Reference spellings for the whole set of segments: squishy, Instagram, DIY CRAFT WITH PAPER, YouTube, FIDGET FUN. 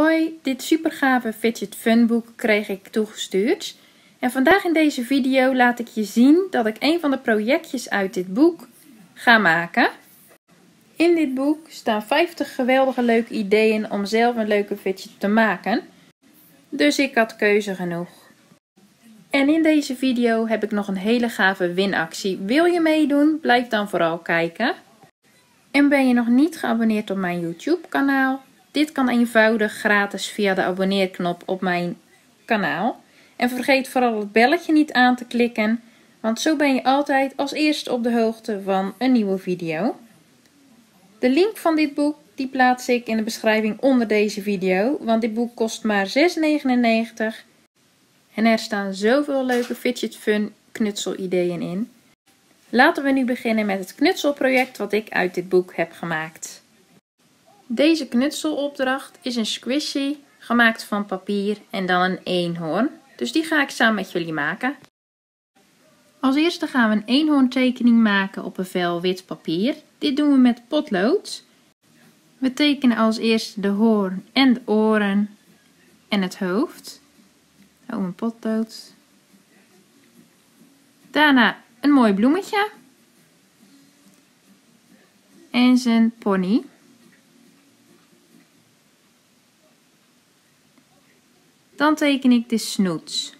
Hoi, dit super gave Fidget Fun boek kreeg ik toegestuurd. En vandaag in deze video laat ik je zien dat ik een van de projectjes uit dit boek ga maken. In dit boek staan 50 geweldige leuke ideeën om zelf een leuke fidget te maken. Dus ik had keuze genoeg. En in deze video heb ik nog een hele gave winactie. Wil je meedoen? Blijf dan vooral kijken. En ben je nog niet geabonneerd op mijn YouTube kanaal? Dit kan eenvoudig gratis via de abonneerknop op mijn kanaal. En vergeet vooral het belletje niet aan te klikken, want zo ben je altijd als eerste op de hoogte van een nieuwe video. De link van dit boek die plaats ik in de beschrijving onder deze video, want dit boek kost maar €6,99. En er staan zoveel leuke fidget fun knutselideeën in. Laten we nu beginnen met het knutselproject wat ik uit dit boek heb gemaakt. Deze knutselopdracht is een squishy gemaakt van papier en dan een eenhoorn. Dus die ga ik samen met jullie maken. Als eerste gaan we een eenhoorntekening maken op een vel wit papier. Dit doen we met potlood. We tekenen als eerste de hoorn en de oren en het hoofd. Oh, mijn potlood. Daarna een mooi bloemetje. En zijn pony. Dan teken ik de snoet.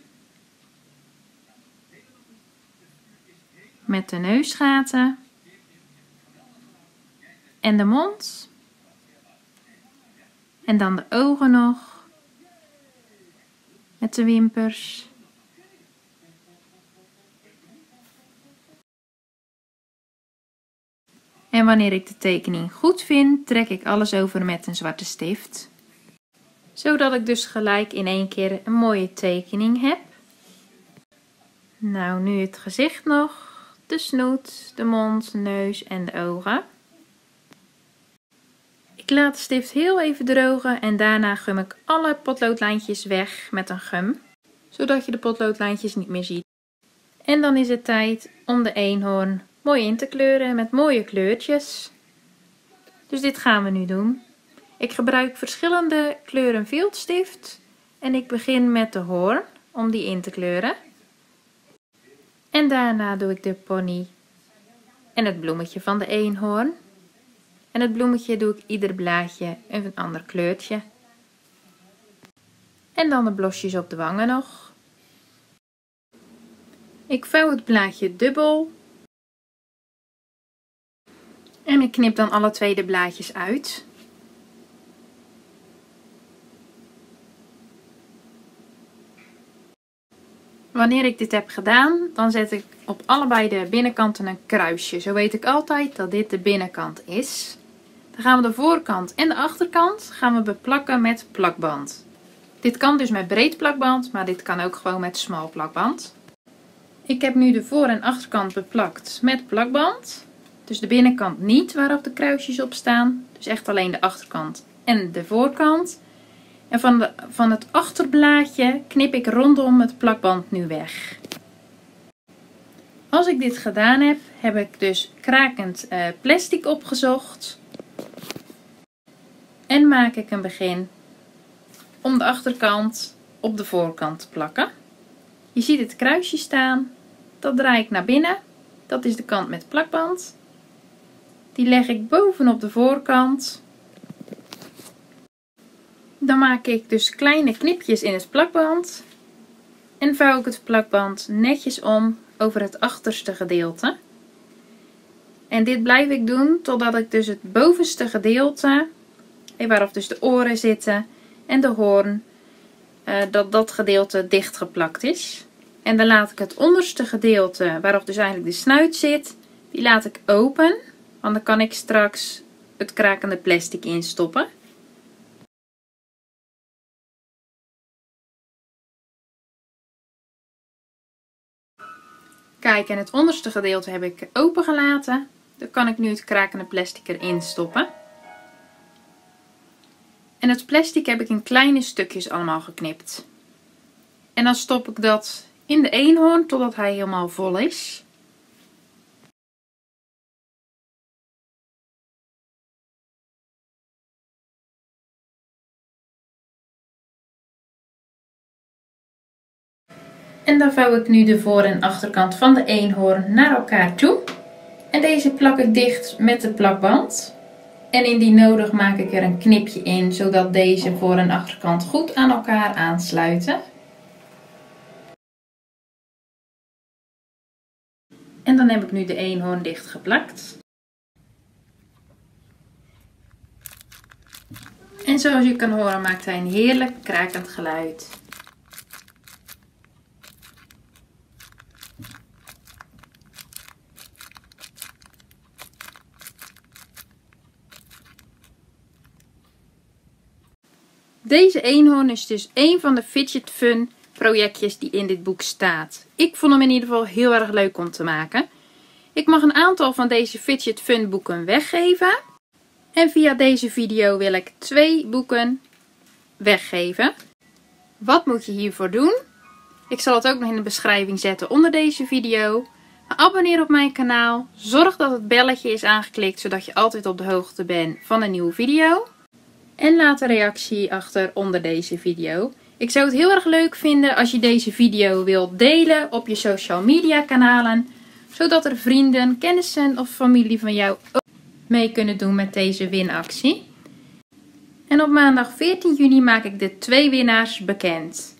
Met de neusgaten. En de mond. En dan de ogen nog. Met de wimpers. En wanneer ik de tekening goed vind, trek ik alles over met een zwarte stift. Zodat ik dus gelijk in één keer een mooie tekening heb. Nou, nu het gezicht nog. De snoet, de mond, de neus en de ogen. Ik laat de stift heel even drogen en daarna gum ik alle potloodlijntjes weg met een gum. Zodat je de potloodlijntjes niet meer ziet. En dan is het tijd om de eenhoorn mooi in te kleuren met mooie kleurtjes. Dus dit gaan we nu doen. Ik gebruik verschillende kleuren viltstift en ik begin met de hoorn om die in te kleuren. En daarna doe ik de pony en het bloemetje van de eenhoorn. En het bloemetje doe ik ieder blaadje een ander kleurtje. En dan de blosjes op de wangen nog. Ik vouw het blaadje dubbel. En ik knip dan alle twee de blaadjes uit. Wanneer ik dit heb gedaan, dan zet ik op allebei de binnenkanten een kruisje. Zo weet ik altijd dat dit de binnenkant is. Dan gaan we de voorkant en de achterkant gaan we beplakken met plakband. Dit kan dus met breed plakband, maar dit kan ook gewoon met smal plakband. Ik heb nu de voor- en achterkant beplakt met plakband. Dus de binnenkant niet, waarop de kruisjes op staan. Dus echt alleen de achterkant en de voorkant. En van het achterblaadje knip ik rondom het plakband nu weg. Als ik dit gedaan heb, ik dus krakend plastic opgezocht. En maak ik een begin om de achterkant op de voorkant te plakken. Je ziet het kruisje staan. Dat draai ik naar binnen. Dat is de kant met plakband. Die leg ik bovenop de voorkant. Dan maak ik dus kleine knipjes in het plakband en vouw ik het plakband netjes om over het achterste gedeelte. En dit blijf ik doen totdat ik dus het bovenste gedeelte, waarop dus de oren zitten en de hoorn, dat gedeelte dichtgeplakt is. En dan laat ik het onderste gedeelte, waarop dus eigenlijk de snuit zit, die laat ik open. Want dan kan ik straks het krakende plastic instoppen. Kijk, en het onderste gedeelte heb ik opengelaten. Dan kan ik nu het krakende plastic erin stoppen. En het plastic heb ik in kleine stukjes allemaal geknipt. En dan stop ik dat in de eenhoorn totdat hij helemaal vol is. En dan vouw ik nu de voor- en achterkant van de eenhoorn naar elkaar toe. En deze plak ik dicht met de plakband. En indien nodig maak ik er een knipje in, zodat deze voor- en achterkant goed aan elkaar aansluiten. En dan heb ik nu de eenhoorn dicht geplakt. En zoals je kan horen maakt hij een heerlijk krakend geluid. Deze eenhoorn is dus een van de Fidget Fun projectjes die in dit boek staat. Ik vond hem in ieder geval heel erg leuk om te maken. Ik mag een aantal van deze Fidget Fun boeken weggeven. En via deze video wil ik 2 boeken weggeven. Wat moet je hiervoor doen? Ik zal het ook nog in de beschrijving zetten onder deze video. Maar abonneer op mijn kanaal. Zorg dat het belletje is aangeklikt, zodat je altijd op de hoogte bent van een nieuwe video. En laat een reactie achter onder deze video. Ik zou het heel erg leuk vinden als je deze video wilt delen op je social media kanalen. Zodat er vrienden, kennissen of familie van jou ook mee kunnen doen met deze winactie. En op maandag 14 juni maak ik de 2 winnaars bekend.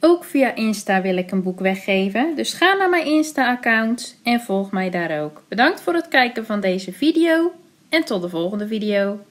Ook via Insta wil ik een boek weggeven. Dus ga naar mijn Insta-account en volg mij daar ook. Bedankt voor het kijken van deze video en tot de volgende video.